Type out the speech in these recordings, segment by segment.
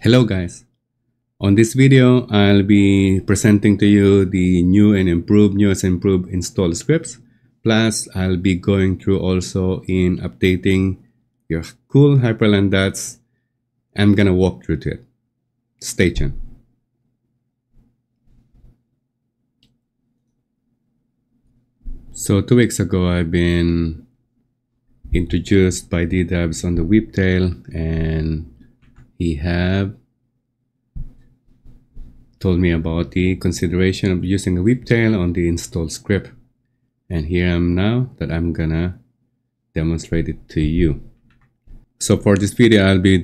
Hello guys, on this video I'll be presenting to you the new and improved install scripts, plus I'll be going through also in updating your cool Hyperland dots. I'm gonna walk through to it. Stay tuned. So 2 weeks ago I've been introduced by DDubs on the Whiptail, and he have told me about the consideration of using a Whiptail on the install script, and here I am now that I'm gonna demonstrate it to you. So for this video I'll be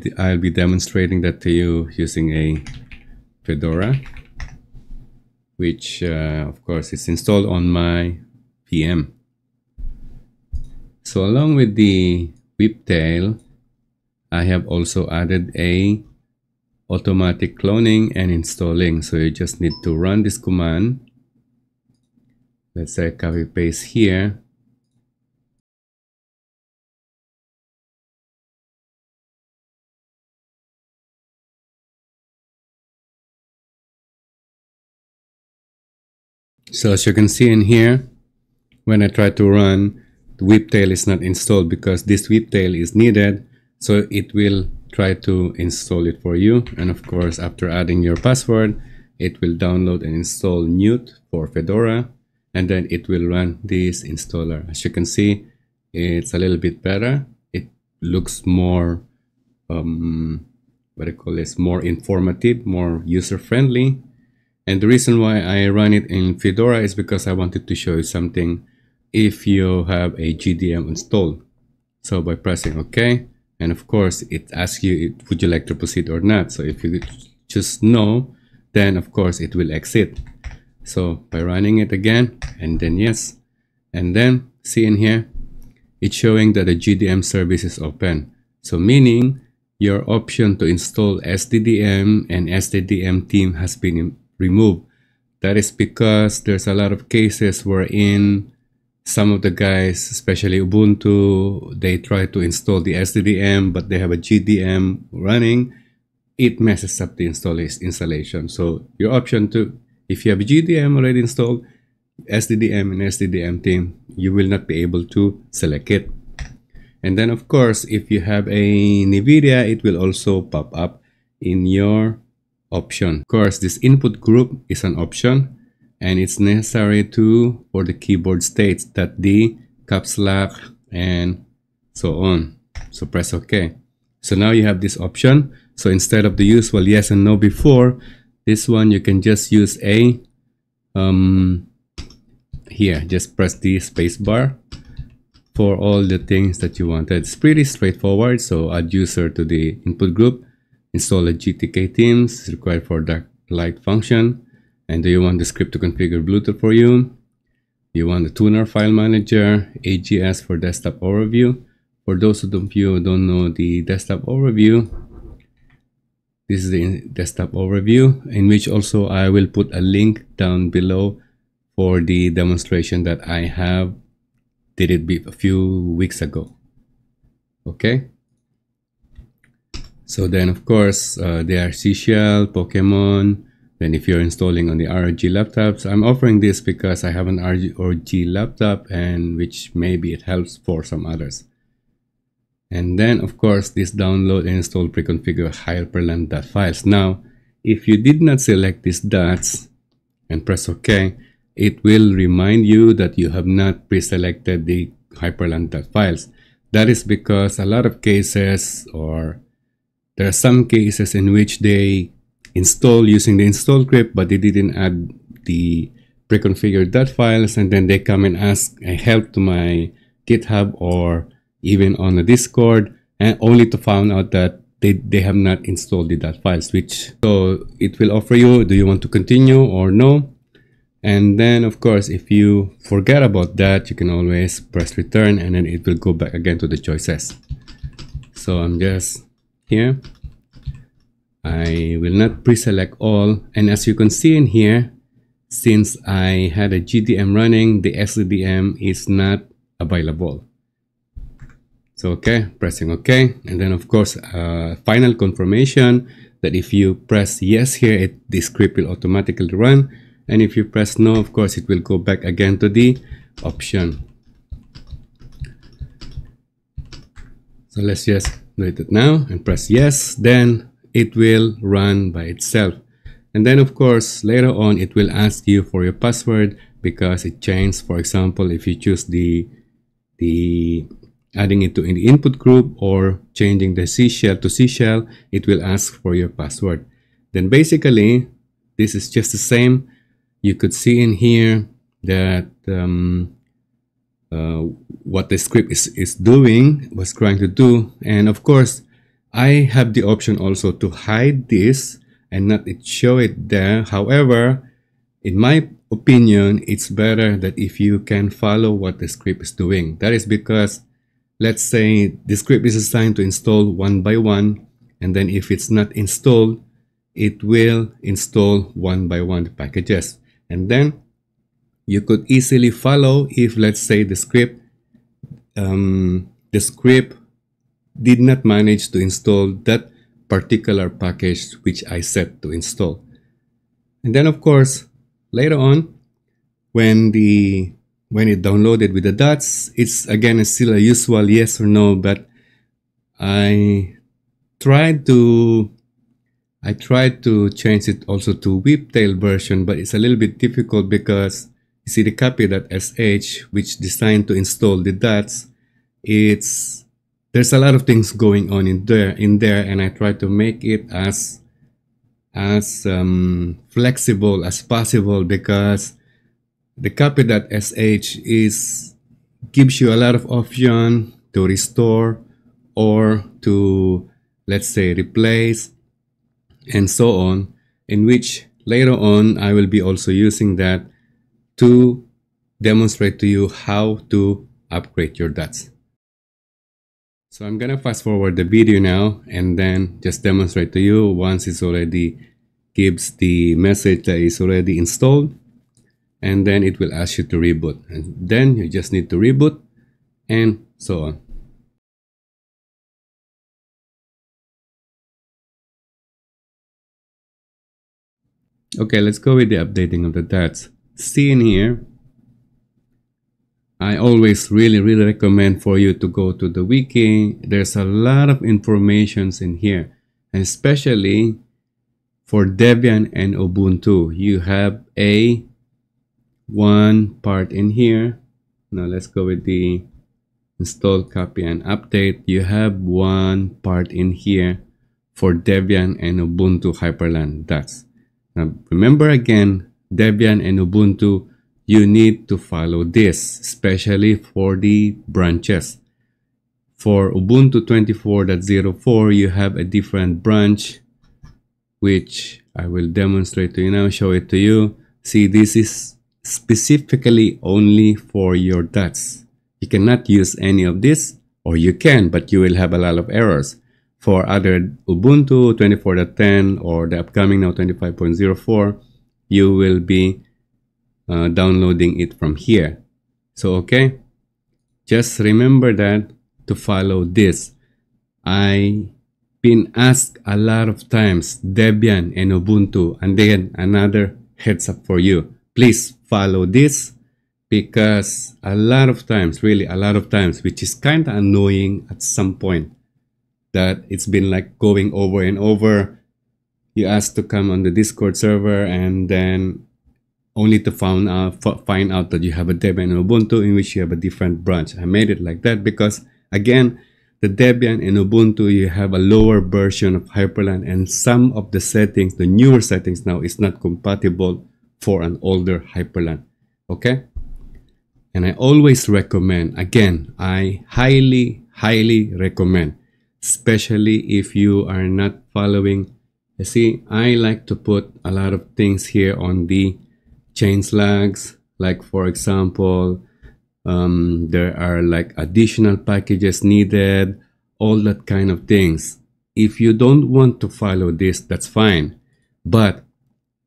demonstrating that to you using a Fedora, which of course is installed on my VM. So along with the Whiptail, I have also added a automatic cloning and installing. So you just need to run this command. Let's say copy paste here. So as you can see in here, when I try to run, the Whiptail is not installed because this Whiptail is needed. So it will try to install it for you, and of course after adding your password it will download and install Newt for Fedora, and then it will run this installer. As you can see, it's a little bit better. It looks more more informative, more user friendly. And the reason why I run it in Fedora is because I wanted to show you something if you have a GDM installed. So by pressing OK, and of course it asks you would you like to proceed or not. So if you just no, then of course it will exit. So by running it again and then yes, and then see in here it's showing that the GDM service is open, so meaning your option to install SDDM and SDDM team has been removed. That is because there's a lot of cases wherein some of the guys, especially Ubuntu, they try to install the SDDM, but they have a GDM running. It messes up the installation. So your option to, if you have a GDM already installed, SDDM and SDDM team, you will not be able to select it. And then of course, if you have a NVIDIA, it will also pop up in your option. Of course, this input group is an option, and it's necessary for the keyboard states that the caps lock and so on. So press OK. So now you have this option. So instead of the usual yes and no before, this one you can just use a here, just press the space bar for all the things that you wanted. It's pretty straightforward. So add user to the input group, install a GTK Teams, it's required for the light function. And do you want the script to configure Bluetooth for you? You want the tuner file manager, AGS for desktop overview. For those of you who don't know the desktop overview, this is the desktop overview, in which also I will put a link down below for the demonstration that I have did it a few weeks ago. Okay. So then of course, there are Seashell, Pokemon. Then if you're installing on the ROG laptops, I'm offering this because I have an ROG laptop, and which maybe it helps for some others. And then of course this download and install pre-configure Hyperland dot files. Now if you did not select these dots and press OK, it will remind you that you have not pre-selected the Hyperland dot files. That is because a lot of cases, or there are some cases in which they install using the install script, but they didn't add the pre-configured dot files, and then they come and ask help to my GitHub or even on the Discord, and only to find out that they have not installed the dot files. Which so it will offer you, do you want to continue or no? And then of course if you forget about that, you can always press return, and then it will go back again to the choices. So I'm just here, I will not pre-select all, and as you can see in here, since I had a GDM running, the SDDM is not available. So okay, pressing okay, and then of course final confirmation that if you press yes here, this script will automatically run, and if you press no, of course it will go back again to the option. So let's just do it now and press yes, then it will run by itself. And then of course later on it will ask you for your password because it changed. For example, if you choose the adding it to an input group or changing the seashell to seashell, it will ask for your password. Then basically this is just the same. You could see in here that what the script is doing, was trying to do. And of course I have the option also to hide this and not show it there. However, in my opinion, it's better that if you can follow what the script is doing. That is because, let's say the script is assigned to install one by one, and then if it's not installed, it will install one by one the packages, and then you could easily follow if, let's say, the script did not manage to install that particular package which I set to install. And then of course later on, when it downloaded with the dots, it's again still a usual yes or no, but I tried to change it also to whiptail version, but it's a little bit difficult because you see the copy.sh, which designed to install the dots, there's a lot of things going on in there, and I try to make it as flexible as possible, because the copy.sh gives you a lot of option to restore or to, let's say, replace and so on, in which later on I will be also using that to demonstrate to you how to upgrade your dots. So I'm gonna fast forward the video now and then just demonstrate to you once it's already gives the message that it's already installed, and then it will ask you to reboot, and then you just need to reboot and so on. Okay, let's go with the updating of the dots. See in here, I always really recommend for you to go to the wiki. There's a lot of informations in here, and especially for Debian and Ubuntu, you have one part in here. Now let's go with the install, copy and update. You have one part in here for Debian and Ubuntu Hyperland dots. Now remember again, Debian and Ubuntu, you need to follow this, especially for the branches. For Ubuntu 24.04, you have a different branch, which I will demonstrate to you now, show it to you. See, this is specifically only for your dots. You cannot use any of this, or you can, but you will have a lot of errors. For other Ubuntu 24.10 or the upcoming now 25.04, you will be downloading it from here. So okay, just remember that to follow this. I've been asked a lot of times, Debian and Ubuntu, and then another heads up for you, please follow this, because a lot of times, really a lot of times, which is kind of annoying at some point, that it's been like going over and over. You asked to come on the Discord server, and then only to find out that you have a Debian and Ubuntu in which you have a different branch. I made it like that because, again, the Debian and Ubuntu, you have a lower version of Hyperland, and some of the settings, the newer settings now, is not compatible for an older Hyperland. Okay? And I always recommend, again, I highly recommend, especially if you are not following. You see, I like to put a lot of things here on the changelogs, like for example, there are like additional packages needed, all that kind of things. If you don't want to follow this, that's fine, but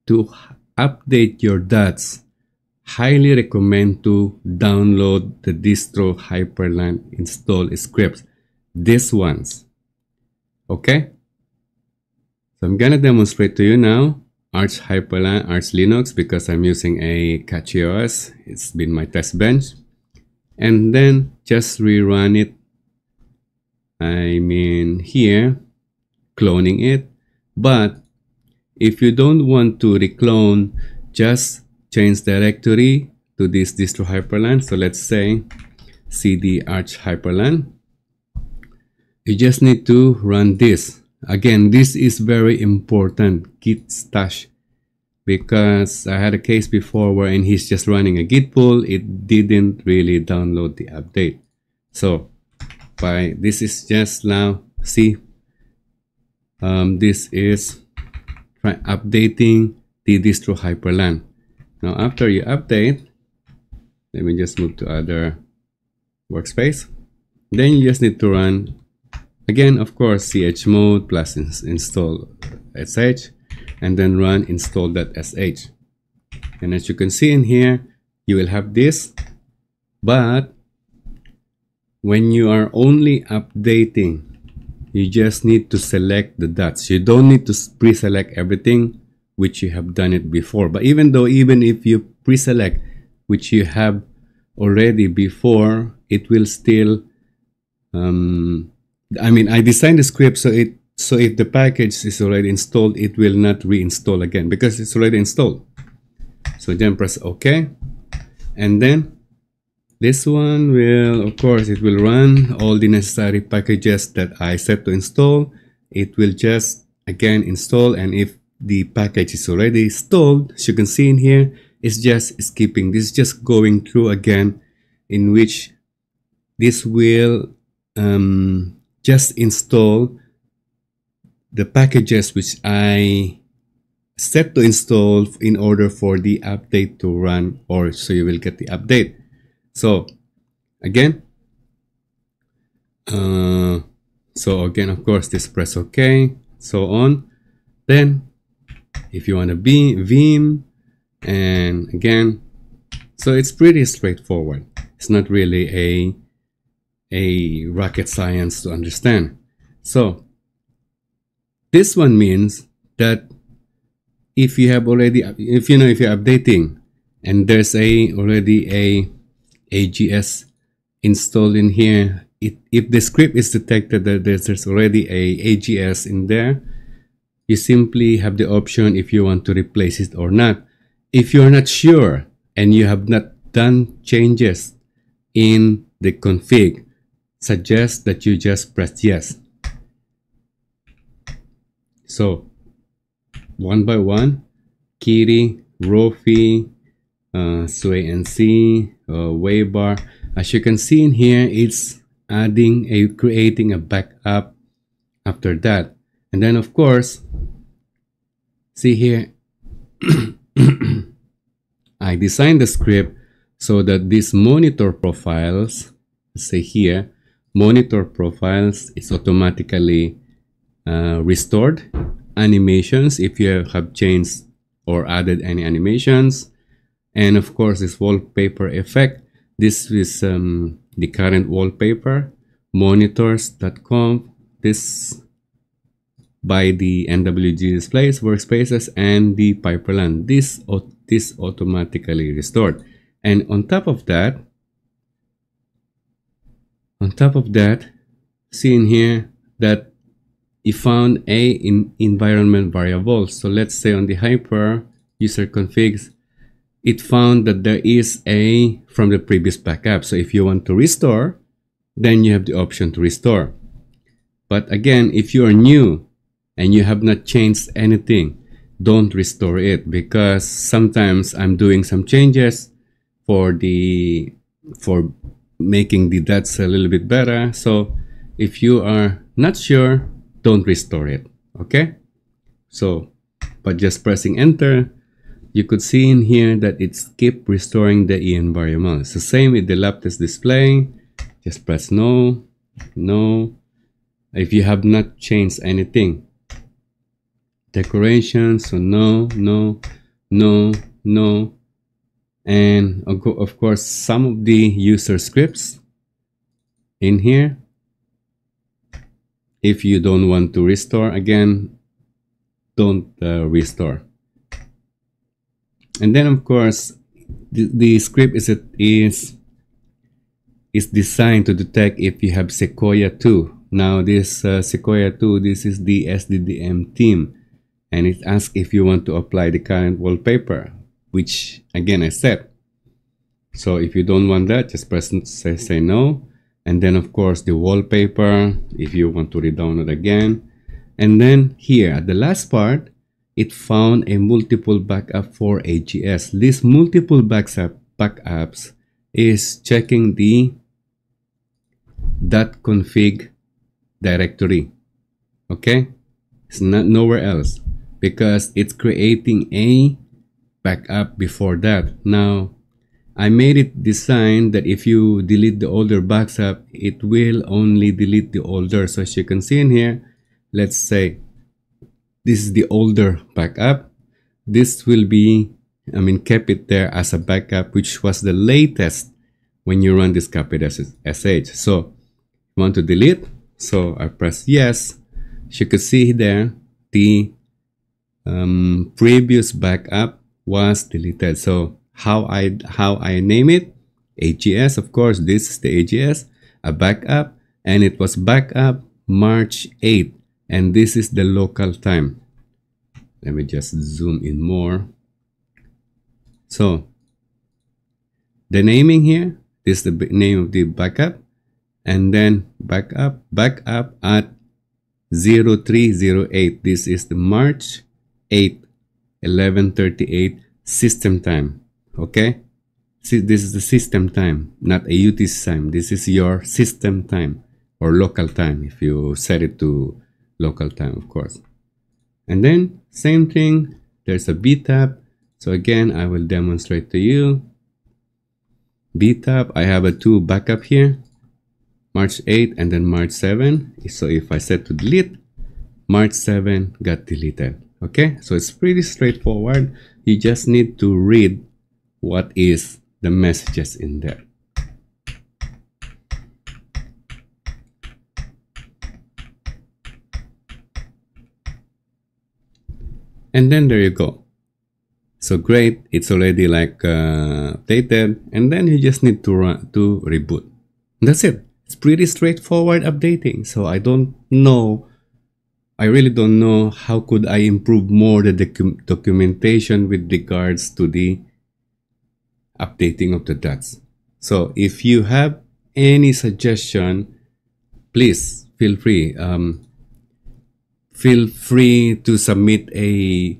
to update your dots, highly recommend to download the distro Hyperland install scripts. these ones. Okay, so I'm gonna demonstrate to you now Arch Hyperline, Arch Linux, because I'm using a Kachi OS. It's been my test bench, and then just rerun it. I mean here, cloning it. But if you don't want to reclone, just change directory to this distro hyperline. So let's say cd arch hyperline. You just need to run this. Again, this is very important, git stash, because I had a case before wherein he's just running a git pull. It didn't really download the update. So by this is just now, see, this is updating the distro hyperline. Now after you update, let me just move to other workspace. Then you just need to run again, of course, chmod plus install sh, and then run install.sh. And as you can see in here, you will have this. But when you are only updating, you just need to select the dots. You don't need to pre-select everything, which you have done it before. But even if you pre-select, which you have already before, it will still I designed the script so if the package is already installed, it will not reinstall again because it's already installed. So then press OK, and then this one will, of course, it will run all the necessary packages that I set to install. It will just again install, and if the package is already installed, as you can see in here, it's just skipping. This is just going through again, in which this will just install the packages which I set to install in order for the update to run, or so you will get the update. So again, of course, just press OK, so on. Then if you want to vim, and again, so it's pretty straightforward. It's not really a rocket science to understand. So this one means that if you have already, if you're updating and there's already a AGS installed in here, if the script is detected that there's already a AGS in there, you simply have the option if you want to replace it or not. If you're not sure and you have not done changes in the config, suggest that you just press yes. So one by one, Kiri, Rofi, SwayNC, Waybar. As you can see in here, it's creating a backup after that. And then of course, see here, I designed the script so that these monitor profiles, say here, monitor profiles is automatically restored. Animations, if you have changed or added any animations. And of course, this wallpaper effect. This is the current wallpaper, monitors.conf. This by the NWG displays, workspaces, and the pipeline. This automatically restored. And on top of that, see in here that you found an environment variable. So let's say on the hyper user configs, it found that there is a from the previous backup. So if you want to restore, then you have the option to restore. But again, if you are new and you have not changed anything, don't restore it, because sometimes I'm doing some changes for making the dots a little bit better. So if you are not sure, don't restore it. Okay. So by just pressing enter, you could see in here that it's keep restoring the environment. It's the same with the Laptest display. Just press no, no, if you have not changed anything. Decoration, so no, no, no, no. And of course, some of the user scripts in here, If you don't want to restore again, don't restore. And then of course the script is designed to detect if you have Sequoia 2. Now this Sequoia 2, this is the SDDM team, and it asks if you want to apply the current wallpaper, which again I said. So if you don't want that, just press say no. And then of course the wallpaper, if you want to re-download again. And then here at the last part, it found a multiple backup for AGS. This multiple backups is checking the .config directory. Okay, it's not nowhere else because it's creating a backup before that. Now I made it designed that if you delete the older backup, it will only delete the older. So as you can see in here, let's say this is the older backup. This will be, I mean, kept it there as a backup, which was the latest when you run this copy.sh. So you want to delete. So I press yes. As you can see there, the previous backup was deleted. So how I name it, AGS. Of course, this is the AGS, a backup, and it was backup March 8th. And this is the local time. Let me just zoom in more. So the naming here is the name of the backup, and then backup at 0308. This is the March 8th, 11:38 system time. Okay, see, this is the system time, not a UTC time. This is your system time or local time if you set it to local time, of course. And then same thing, there's a btab. So again, I will demonstrate to you btab. I have a two backup here, March 8 and then March 7. So if I set to delete, March 7 got deleted. Okay, so it's pretty straightforward. You just need to read what is the messages in there. And then there you go. So great, it's already like updated, and then you just need to reboot. And that's it. It's pretty straightforward updating. So I don't know, I really don't know how could I improve more the documentation with regards to the updating of the dots. So if you have any suggestion, please feel free. Feel free to submit a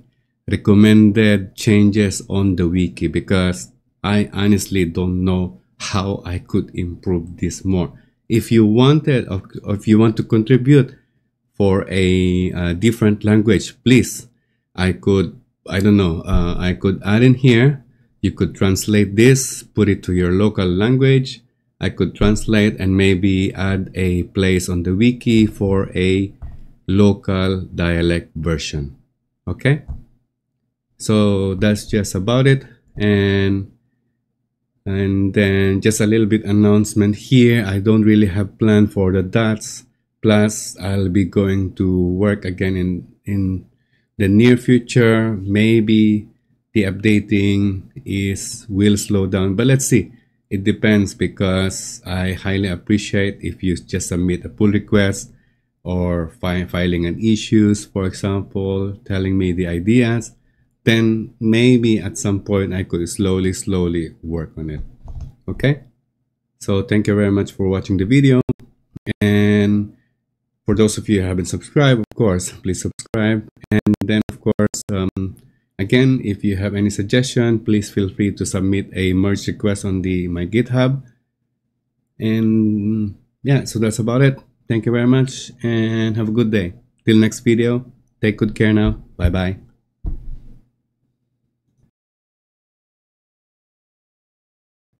recommended changes on the wiki, because I honestly don't know how I could improve this more. If you wanted, or if you want to contribute for a different language, please, I could add in here. You could translate this, put it to your local language. I could translate and maybe add a place on the wiki for a local dialect version. Okay, so that's just about it. And then just a little bit announcement here. I don't really have plan for the dots, plus I'll be going to work again in the near future. Maybe the updating will slow down, but let's see. It depends, because I highly appreciate if you just submit a pull request or filing an issues, for example, telling me the ideas. Then maybe at some point I could slowly work on it. Okay, so thank you very much for watching the video, and for those of you who haven't subscribed, of course, please subscribe. And then of course, again, if you have any suggestion, please feel free to submit a merge request on my GitHub. And yeah, so that's about it. Thank you very much and have a good day. Till next video, take good care now. Bye bye.